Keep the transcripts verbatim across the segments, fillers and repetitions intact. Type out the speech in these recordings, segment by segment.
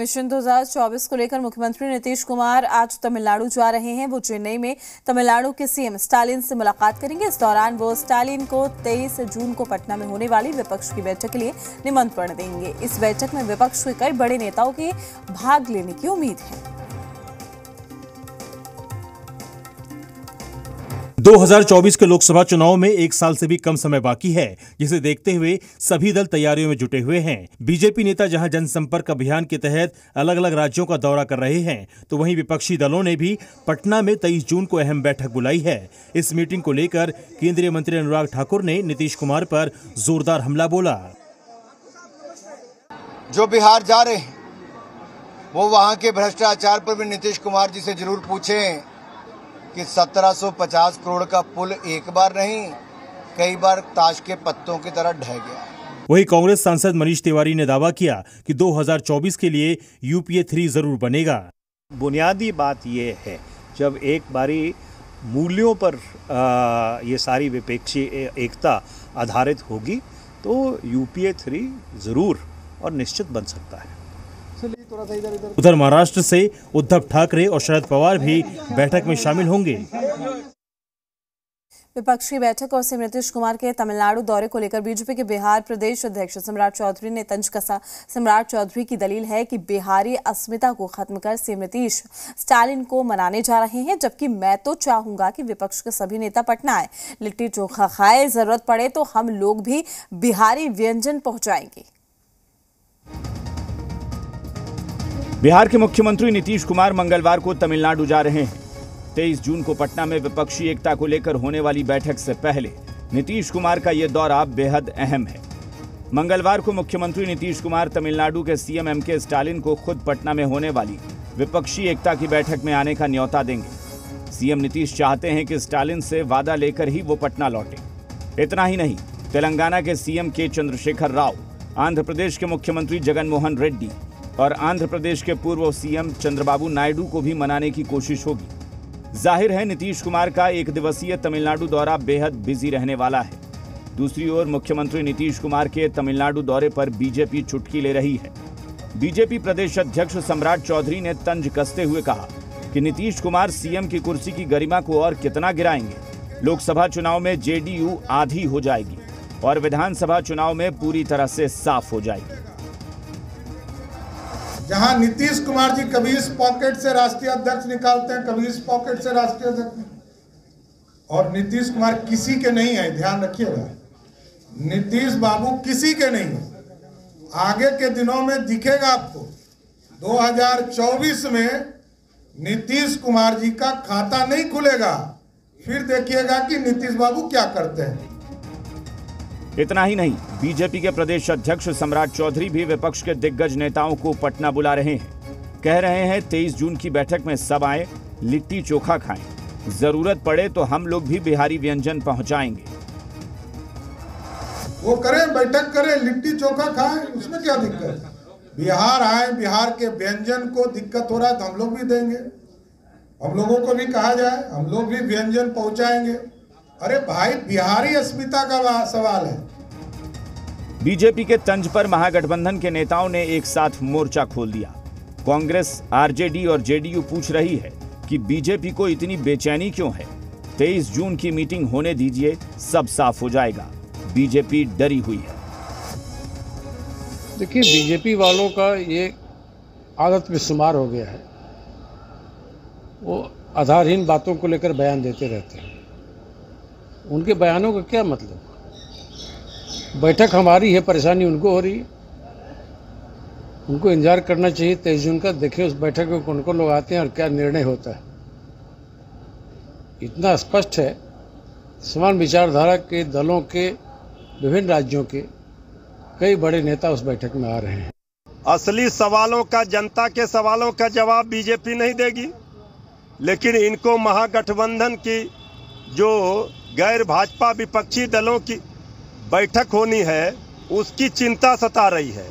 Mission दो हज़ार चौबीस को लेकर मुख्यमंत्री नीतीश कुमार आज तमिलनाडु जा रहे हैं। वो चेन्नई में तमिलनाडु के सीएम स्टालिन से मुलाकात करेंगे। इस दौरान वो स्टालिन को तेईस जून को पटना में होने वाली विपक्ष की बैठक के लिए निमंत्रण देंगे। इस बैठक में विपक्ष के कई बड़े नेताओं के भाग लेने की उम्मीद है। दो हज़ार चौबीस के लोकसभा चुनाव में एक साल से भी कम समय बाकी है, जिसे देखते हुए सभी दल तैयारियों में जुटे हुए हैं। बीजेपी नेता जहां जनसंपर्क अभियान के तहत अलग अलग राज्यों का दौरा कर रहे हैं, तो वहीं विपक्षी दलों ने भी पटना में तेईस जून को अहम बैठक बुलाई है। इस मीटिंग को लेकर केंद्रीय मंत्री अनुराग ठाकुर ने नीतीश कुमार पर जोरदार हमला बोला। जो बिहार जा रहे हैं वो वहाँ के भ्रष्टाचार पर भी नीतीश कुमार जी से जरूर पूछे कि सत्रह सौ पचास करोड़ का पुल एक बार नहीं कई बार ताश के पत्तों की तरह ढह गया। वहीं कांग्रेस सांसद मनीष तिवारी ने दावा किया कि दो हज़ार चौबीस के लिए यूपीए थ्री जरूर बनेगा। बुनियादी बात ये है, जब एक बारी मूल्यों पर आ, ये सारी विपक्षी एकता आधारित होगी तो यूपीए थ्री जरूर और निश्चित बन सकता है। उधर महाराष्ट्र से उद्धव ठाकरे और शरद पवार भी बैठक में शामिल होंगे। विपक्ष की बैठक और सीएम नीतीश कुमार के तमिलनाडु दौरे को लेकर बीजेपी के बिहार प्रदेश अध्यक्ष सम्राट चौधरी ने तंज कसा। सम्राट चौधरी की दलील है कि बिहारी अस्मिता को खत्म कर सीएम नीतीश स्टालिन को मनाने जा रहे हैं, जबकि मैं तो चाहूंगा कि विपक्ष के सभी नेता पटना आए, लिट्टी चोखा खाए, जरूरत पड़े तो हम लोग भी बिहारी व्यंजन पहुँचाएंगे। बिहार के मुख्यमंत्री नीतीश कुमार मंगलवार को तमिलनाडु जा रहे हैं। तेईस जून को पटना में विपक्षी एकता को लेकर होने वाली बैठक से पहले नीतीश कुमार का यह दौरा बेहद अहम है। मंगलवार को मुख्यमंत्री नीतीश कुमार तमिलनाडु के सीएम एम के स्टालिन को खुद पटना में होने वाली विपक्षी एकता की बैठक में आने का न्योता देंगे। सीएम नीतीश चाहते हैं कि स्टालिन से वादा लेकर ही वो पटना लौटे। इतना ही नहीं, तेलंगाना के सीएम के चंद्रशेखर राव, आंध्र प्रदेश के मुख्यमंत्री जगनमोहन रेड्डी और आंध्र प्रदेश के पूर्व सीएम चंद्रबाबू नायडू को भी मनाने की कोशिश होगी। जाहिर है नीतीश कुमार का एक दिवसीय तमिलनाडु दौरा बेहद बिजी रहने वाला है। दूसरी ओर मुख्यमंत्री नीतीश कुमार के तमिलनाडु दौरे पर बीजेपी चुटकी ले रही है। बीजेपी प्रदेश अध्यक्ष सम्राट चौधरी ने तंज कसते हुए कहा कि नीतीश कुमार सीएम की कुर्सी की गरिमा को और कितना गिराएंगे। लोकसभा चुनाव में जेडीयू आधी हो जाएगी और विधानसभा चुनाव में पूरी तरह से साफ हो जाएगी। जहाँ नीतीश कुमार जी कभी इस पॉकेट से राष्ट्रीय अध्यक्ष निकालते हैं, कभी इस पॉकेट से राष्ट्रीय अध्यक्ष, और नीतीश कुमार किसी के नहीं है, ध्यान रखिएगा, नीतीश बाबू किसी के नहीं है। आगे के दिनों में दिखेगा आपको दो हज़ार चौबीस में नीतीश कुमार जी का खाता नहीं खुलेगा, फिर देखिएगा कि नीतीश बाबू क्या करते हैं। इतना ही नहीं, बीजेपी के प्रदेश अध्यक्ष सम्राट चौधरी भी विपक्ष के दिग्गज नेताओं को पटना बुला रहे हैं। कह रहे हैं तेईस जून की बैठक में सब आए, लिट्टी चोखा खाएं, जरूरत पड़े तो हम लोग भी बिहारी व्यंजन पहुंचाएंगे। वो करें, बैठक करें, लिट्टी चोखा खाएं, उसमें क्या दिक्कत है। बिहार आए, बिहार के व्यंजन को दिक्कत हो रहा है तो हम लोग भी देंगे। हम लोगों को भी कहा जाए, हम लोग भी व्यंजन पहुँचाएंगे। अरे भाई, बिहारी अस्मिता का सवाल है। बीजेपी के तंज पर महागठबंधन के नेताओं ने एक साथ मोर्चा खोल दिया। कांग्रेस, आरजेडी और जेडीयू पूछ रही है कि बीजेपी को इतनी बेचैनी क्यों है। तेईस जून की मीटिंग होने दीजिए, सब साफ हो जाएगा। बीजेपी डरी हुई है। देखिए, बीजेपी वालों का ये आदत में शुमार हो गया है, वो आधारहीन बातों को लेकर बयान देते रहते हैं। उनके बयानों का क्या मतलब। बैठक हमारी है, परेशानी उनको हो रही है। उनको इंतजार करना चाहिए तेईस जून का, देखें उस बैठक में कौन कौन लोग आते हैं और क्या निर्णय होता है। इतना स्पष्ट है, समान विचारधारा के दलों के विभिन्न राज्यों के कई बड़े नेता उस बैठक में आ रहे हैं। असली सवालों का, जनता के सवालों का जवाब बीजेपी नहीं देगी, लेकिन इनको महागठबंधन की जो गैर भाजपा विपक्षी दलों की बैठक होनी है उसकी चिंता सता रही है।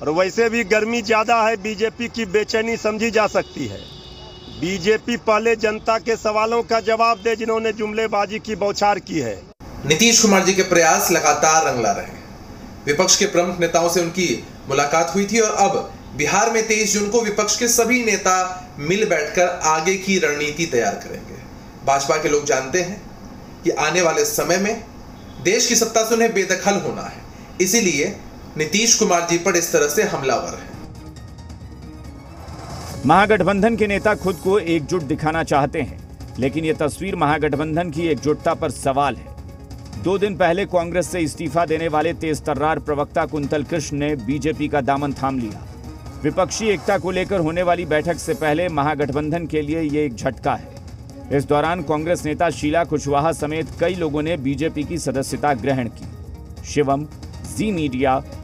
और वैसे भी गर्मी ज़्यादा है, बीजेपी की बेचैनी समझी जा सकती है। बीजेपी पहले जनता के सवालों का जवाब दे, जिन्होंने जुमलेबाजी की बौछार की है। नीतीश कुमार जी के प्रयास लगातार रंग ला रहे हैं। विपक्ष के प्रमुख नेताओं से उनकी मुलाकात हुई थी और अब बिहार में तेईस जून को विपक्ष के सभी नेता मिल बैठकर आगे की रणनीति तैयार करेंगे। भाजपा के लोग जानते हैं कि आने वाले समय में देश की सत्ता से उन्हें बेदखल होना है, इसीलिए नीतीश कुमार जी पर इस तरह से हमलावर है। महागठबंधन के नेता खुद को एकजुट दिखाना चाहते हैं, लेकिन यह तस्वीर महागठबंधन की एकजुटता पर सवाल है। दो दिन पहले कांग्रेस से इस्तीफा देने वाले तेज तर्रार प्रवक्ता कुंतल कृष्ण ने बीजेपी का दामन थाम लिया। विपक्षी एकता को लेकर होने वाली बैठक से पहले महागठबंधन के लिए ये एक झटका है। इस दौरान कांग्रेस नेता शीला कुशवाहा समेत कई लोगों ने बीजेपी की सदस्यता ग्रहण की। शिवम, जी मीडिया,